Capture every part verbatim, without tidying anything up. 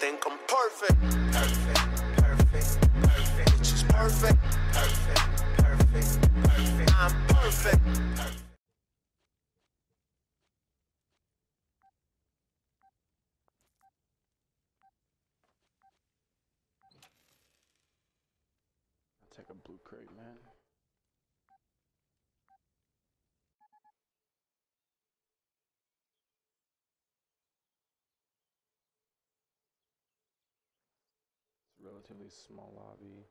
think I'm perfect. Perfect, perfect, perfect. It's just perfect. Perfect, perfect, perfect. I'm perfect. Perfect. I'll take a blue crate, man. Relatively small lobby.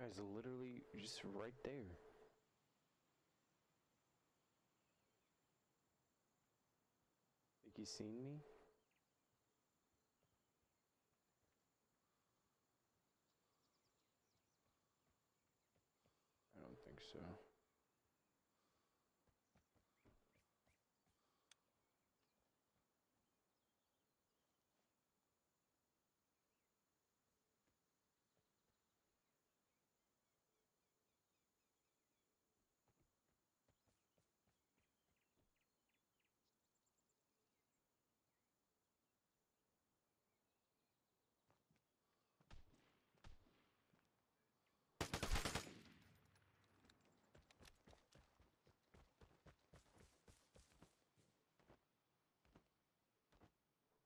Guys, literally just right there. Think he's seen me? I don't think so.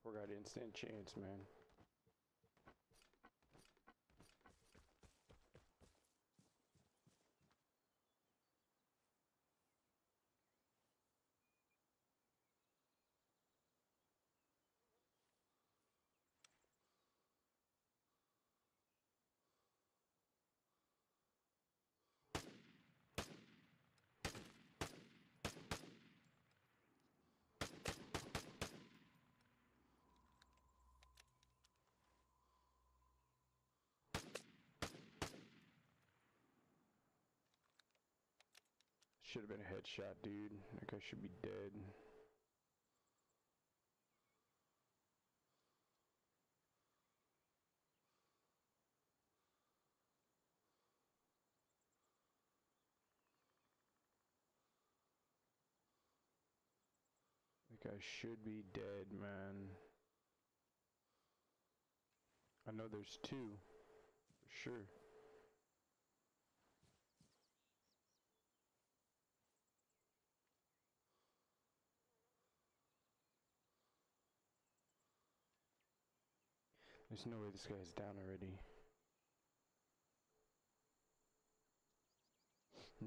We got instant chance, man. Should have been a headshot, dude. That guy should be dead. That guy should be dead, man. I know there's two, for sure. There's no way this guy's down already.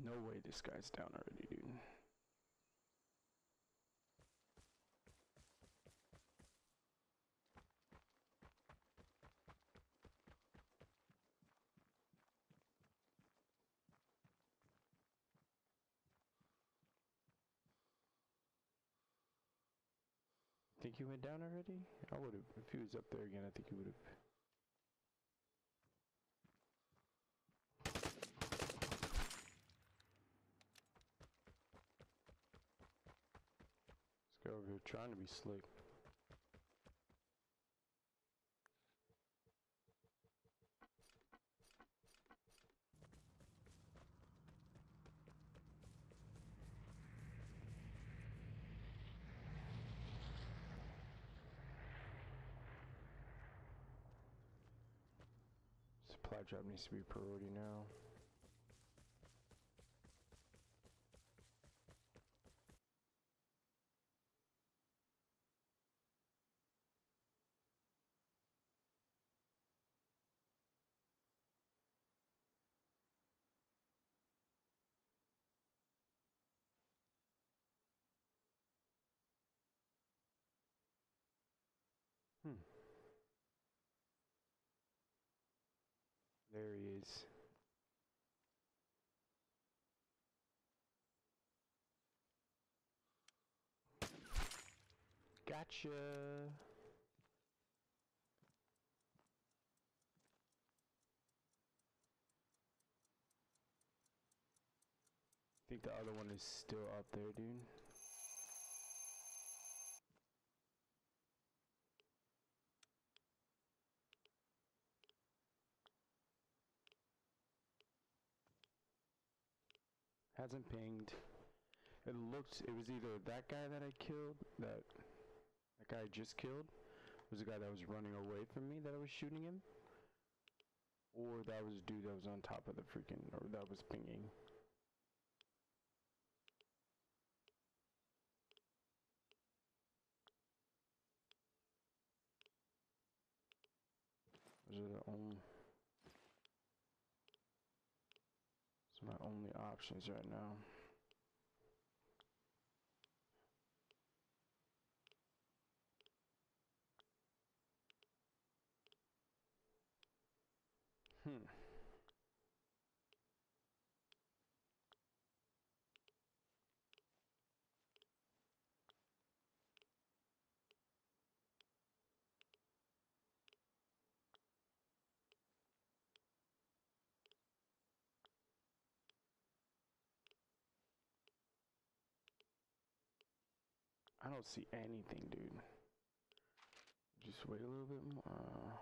No way this guy's down already, dude. Think he went down already? I would have. If he was up there again, I think he would have. We're trying to be slick. Supply drop needs to be priority now. Hmm. There he is. Gotcha. I think the other one is still up there, dude. Hasn't pinged. It looked, it was either that guy that I killed, that, that guy I just killed, was the guy that was running away from me that I was shooting him, or that was dude that was on top of the freaking, or that was pinging. Those are the only... my only options right now. Hmm. I don't see anything, dude. Just wait a little bit more.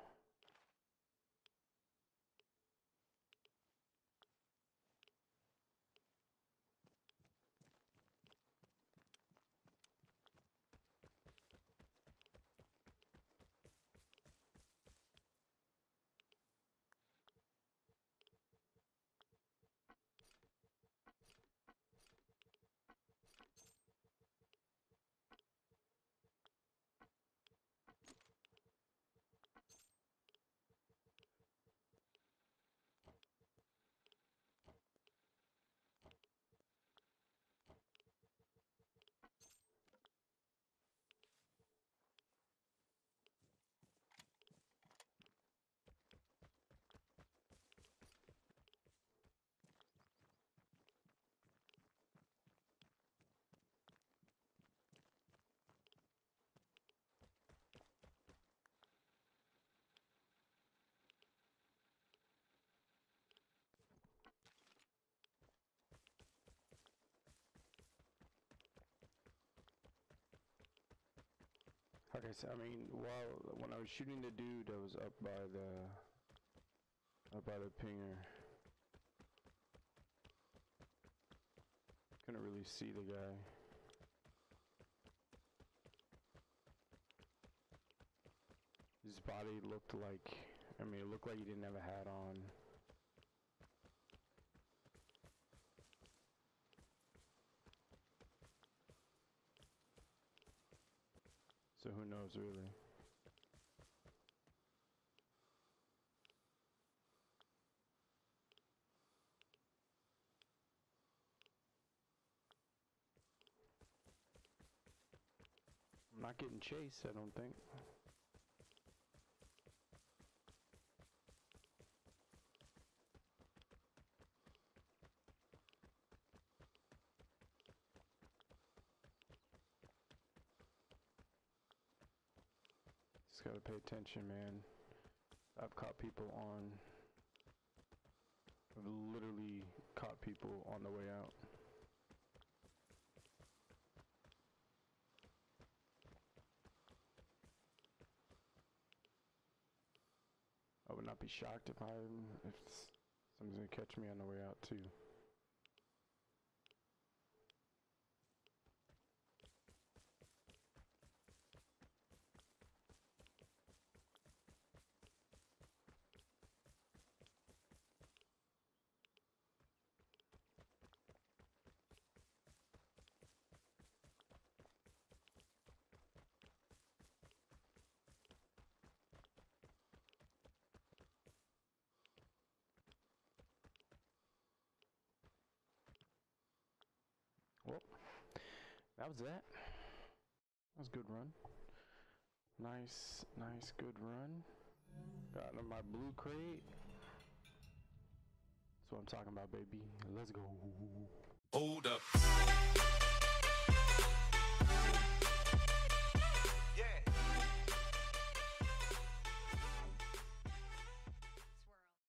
Okay, so I mean, while when I was shooting the dude that was up by the up by the pinger, couldn't really see the guy. His body looked like, I mean, it looked like he didn't have a hat on. So who knows, really? I'm not getting chased, I don't think. Just gotta pay attention, man. I've caught people on... I've literally caught people on the way out. not be shocked if I'm if somebody's gonna catch me on the way out too. Well, that was that. That was a good run. Nice, nice, good run. Got in my blue crate. That's what I'm talking about, baby. Let's go. Hold up.